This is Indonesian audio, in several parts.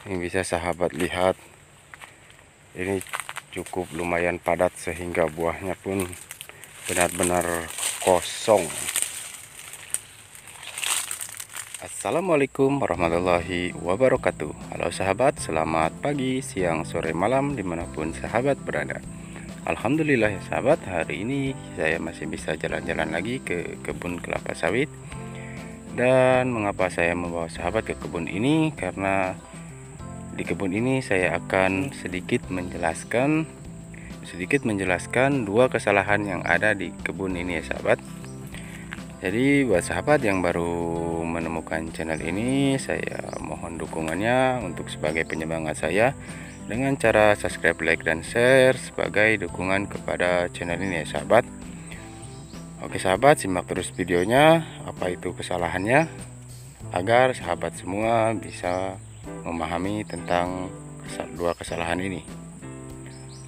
Ini bisa sahabat lihat, ini cukup lumayan padat sehingga buahnya pun benar-benar kosong. Assalamualaikum warahmatullahi wabarakatuh. Halo sahabat, selamat pagi, siang, sore, malam dimanapun sahabat berada. Alhamdulillah ya sahabat, hari ini saya masih bisa jalan-jalan lagi ke kebun kelapa sawit. Dan mengapa saya membawa sahabat ke kebun ini? Karena di kebun ini saya akan sedikit menjelaskan dua kesalahan yang ada di kebun ini ya sahabat. Jadi buat sahabat yang baru menemukan channel ini, saya mohon dukungannya untuk sebagai penyemangat saya dengan cara subscribe, like, dan share sebagai dukungan kepada channel ini ya sahabat. Oke sahabat, simak terus videonya, apa itu kesalahannya, agar sahabat semua bisa memahami tentang dua kesalahan ini.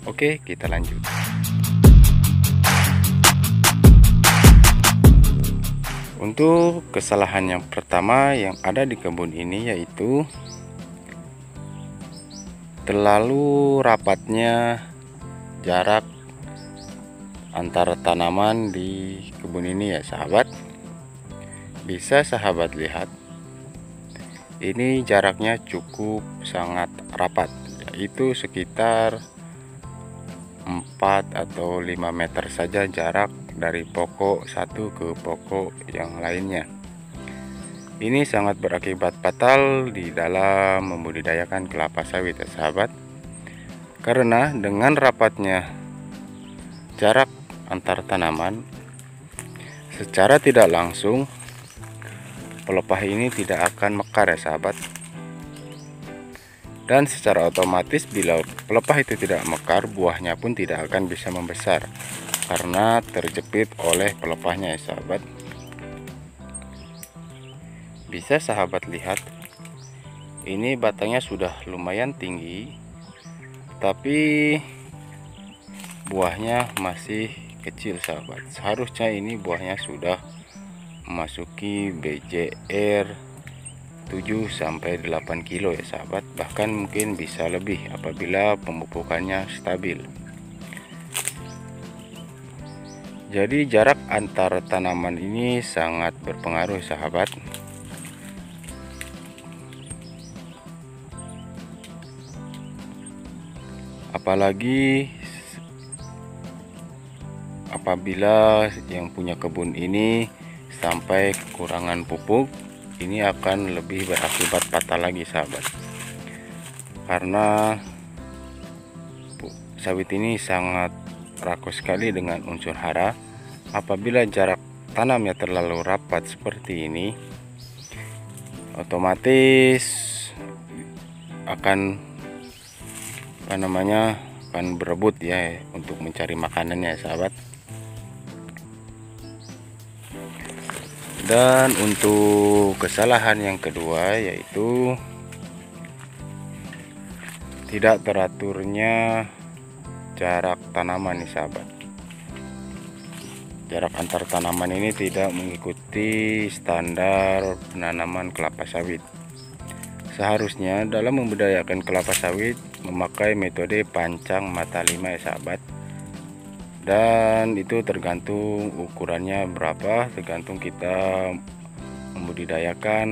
Oke, kita lanjut. Untuk kesalahan yang pertama yang ada di kebun ini yaitu terlalu rapatnya jarak antara tanaman di kebun ini ya sahabat. Bisa sahabat lihat, ini jaraknya cukup sangat rapat, yaitu sekitar 4 atau 5 meter saja jarak dari pokok satu ke pokok yang lainnya. Ini sangat berakibat fatal di dalam membudidayakan kelapa sawit ya sahabat, karena dengan rapatnya jarak antar tanaman, secara tidak langsung pelepah ini tidak akan mekar ya sahabat. Dan secara otomatis bila pelepah itu tidak mekar, buahnya pun tidak akan bisa membesar karena terjepit oleh pelepahnya ya sahabat. Bisa sahabat lihat, ini batangnya sudah lumayan tinggi tapi buahnya masih kecil sahabat. Seharusnya ini buahnya sudah memasuki BJR 7-8 kilo ya sahabat, bahkan mungkin bisa lebih apabila pemupukannya stabil. Jadi jarak antar tanaman ini sangat berpengaruh sahabat. Apalagi apabila yang punya kebun ini sampai kekurangan pupuk, ini akan lebih berakibat fatal lagi sahabat, karena sawit ini sangat rakus sekali dengan unsur hara. Apabila jarak tanamnya terlalu rapat seperti ini, otomatis akan berebut ya untuk mencari makanannya sahabat. Dan untuk kesalahan yang kedua yaitu tidak teraturnya jarak tanaman nih sahabat. Jarak antar tanaman ini tidak mengikuti standar penanaman kelapa sawit. Seharusnya dalam membudidayakan kelapa sawit memakai metode pancang mata 5 ya sahabat. Dan itu tergantung ukurannya berapa, tergantung kita membudidayakan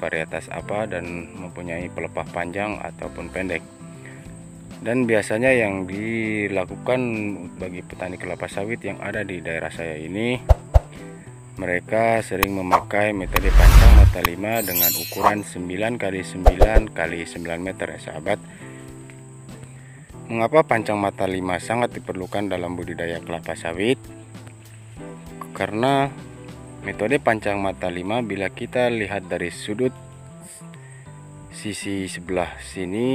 varietas apa dan mempunyai pelepah panjang ataupun pendek. Dan biasanya yang dilakukan bagi petani kelapa sawit yang ada di daerah saya ini, mereka sering memakai metode pancang mata 5 dengan ukuran 9x9x9 meter ya sahabat. Mengapa pancang mata 5 sangat diperlukan dalam budidaya kelapa sawit? Karena metode pancang mata 5 bila kita lihat dari sudut sisi sebelah sini,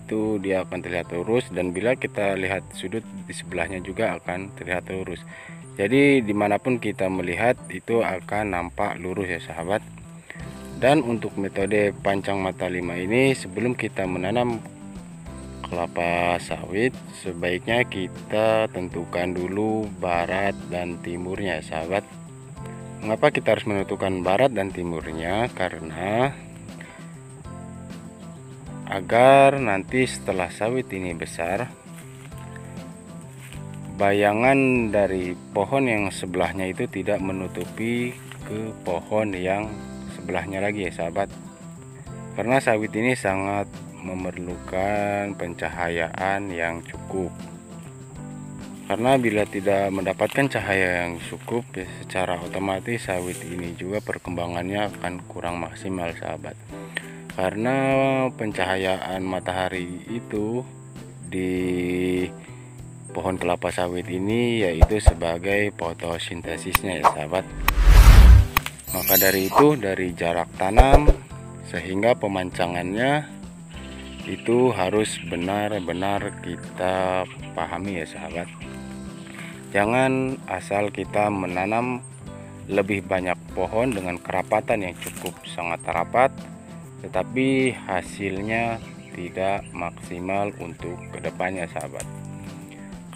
itu dia akan terlihat lurus, dan bila kita lihat sudut di sebelahnya juga akan terlihat lurus. Jadi dimanapun kita melihat itu akan nampak lurus ya sahabat. Dan untuk metode pancang mata 5 ini, sebelum kita menanam kelapa sawit sebaiknya kita tentukan dulu barat dan timurnya ya sahabat. Mengapa kita harus menentukan barat dan timurnya? Karena agar nanti setelah sawit ini besar, bayangan dari pohon yang sebelahnya itu tidak menutupi ke pohon yang sebelahnya lagi ya sahabat, karena sawit ini sangat memerlukan pencahayaan yang cukup. Karena bila tidak mendapatkan cahaya yang cukup ya, secara otomatis sawit ini juga perkembangannya akan kurang maksimal sahabat. Karena pencahayaan matahari itu di pohon kelapa sawit ini yaitu sebagai fotosintesisnya ya sahabat. Maka dari itu, dari jarak tanam sehingga pemancangannya itu harus benar-benar kita pahami ya sahabat. Jangan asal kita menanam lebih banyak pohon dengan kerapatan yang cukup sangat rapat, tetapi hasilnya tidak maksimal untuk kedepannya sahabat.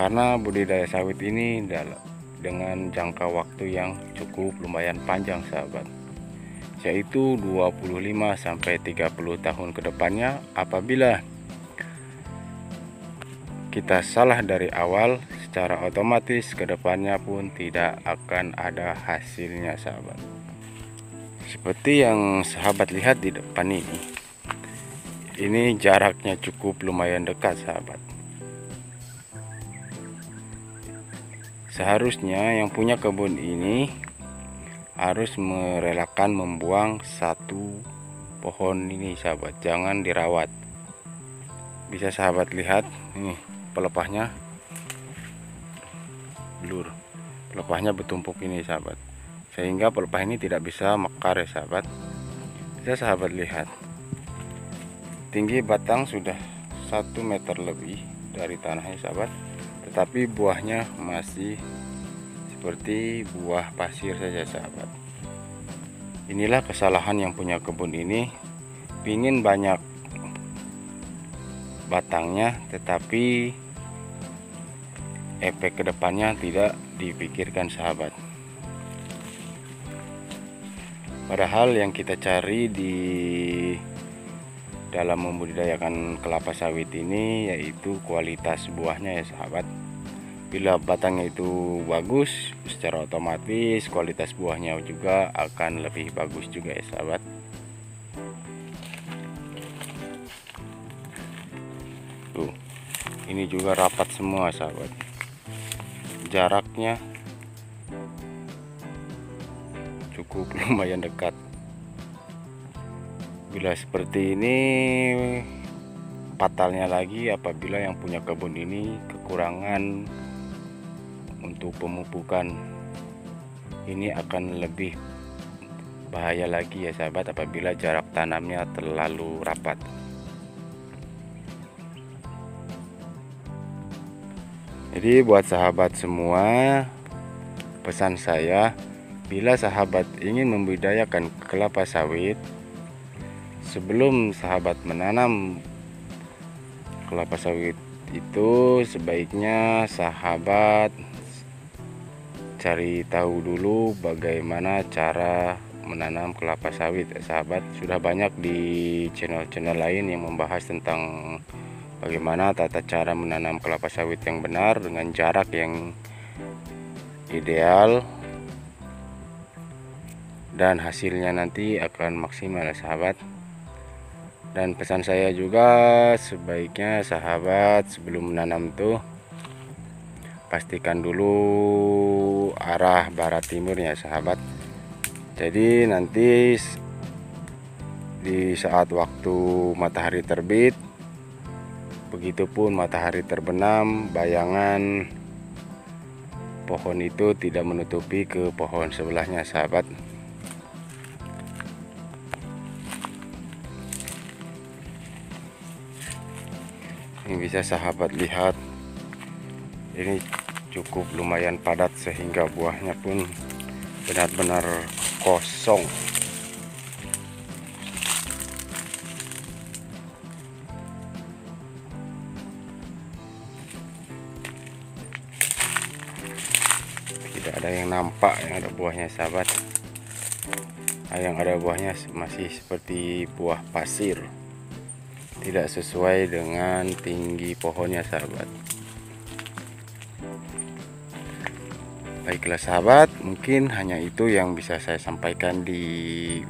Karena budidaya sawit ini dengan jangka waktu yang cukup lumayan panjang sahabat, yaitu 25-30 tahun kedepannya. Apabila kita salah dari awal, secara otomatis kedepannya pun tidak akan ada hasilnya sahabat. Seperti yang sahabat lihat di depan ini jaraknya cukup lumayan dekat sahabat. Seharusnya yang punya kebun ini harus merelakan membuang satu pohon ini sahabat, jangan dirawat. Bisa sahabat lihat nih, pelepahnya blur, pelepahnya bertumpuk ini sahabat, sehingga pelepah ini tidak bisa mekar ya sahabat. Bisa sahabat lihat tinggi batang sudah 1 meter lebih dari tanahnya sahabat, tetapi buahnya masih seperti buah pasir saja sahabat. Inilah kesalahan yang punya kebun ini, pingin banyak batangnya tetapi efek kedepannya tidak dipikirkan sahabat. Padahal yang kita cari di dalam membudidayakan kelapa sawit ini yaitu kualitas buahnya ya sahabat. Bila batangnya itu bagus, secara otomatis kualitas buahnya juga akan lebih bagus juga ya sahabat. Tuh, ini juga rapat semua sahabat, jaraknya cukup lumayan dekat. Bila seperti ini, fatalnya lagi apabila yang punya kebun ini kekurangan untuk pemupukan. Ini akan lebih bahaya lagi ya sahabat apabila jarak tanamnya terlalu rapat. Jadi buat sahabat semua, pesan saya, bila sahabat ingin membudidayakan kelapa sawit, sebelum sahabat menanam kelapa sawit itu sebaiknya sahabat cari tahu dulu bagaimana cara menanam kelapa sawit ya sahabat. Sudah banyak di channel-channel lain yang membahas tentang bagaimana tata cara menanam kelapa sawit yang benar dengan jarak yang ideal, dan hasilnya nanti akan maksimal ya sahabat. Dan pesan saya juga, sebaiknya sahabat sebelum menanam tuh pastikan dulu arah barat timurnya sahabat. Jadi nanti di saat waktu matahari terbit, begitupun matahari terbenam, bayangan pohon itu tidak menutupi ke pohon sebelahnya sahabat. Ini bisa sahabat lihat, ini cukup lumayan padat sehingga buahnya pun benar-benar kosong. Tidak ada yang nampak yang ada buahnya sahabat. Yang ada buahnya masih seperti buah pasir, tidak sesuai dengan tinggi pohonnya, sahabat. Baiklah sahabat, mungkin hanya itu yang bisa saya sampaikan di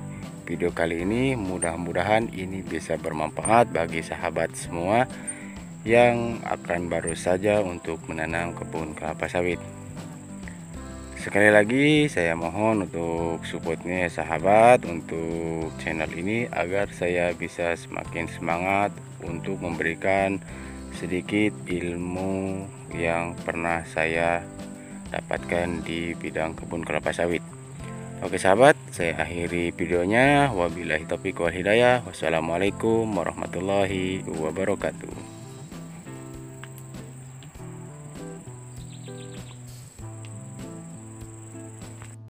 video kali ini. Mudah-mudahan ini bisa bermanfaat bagi sahabat semua yang akan baru saja untuk menanam kebun kelapa sawit. Sekali lagi saya mohon untuk supportnya sahabat untuk channel ini agar saya bisa semakin semangat untuk memberikan sedikit ilmu yang pernah saya dapatkan di bidang kebun kelapa sawit. Oke sahabat, saya akhiri videonya. Wabillahi taufiq wal hidayah. Wassalamualaikum warahmatullahi wabarakatuh.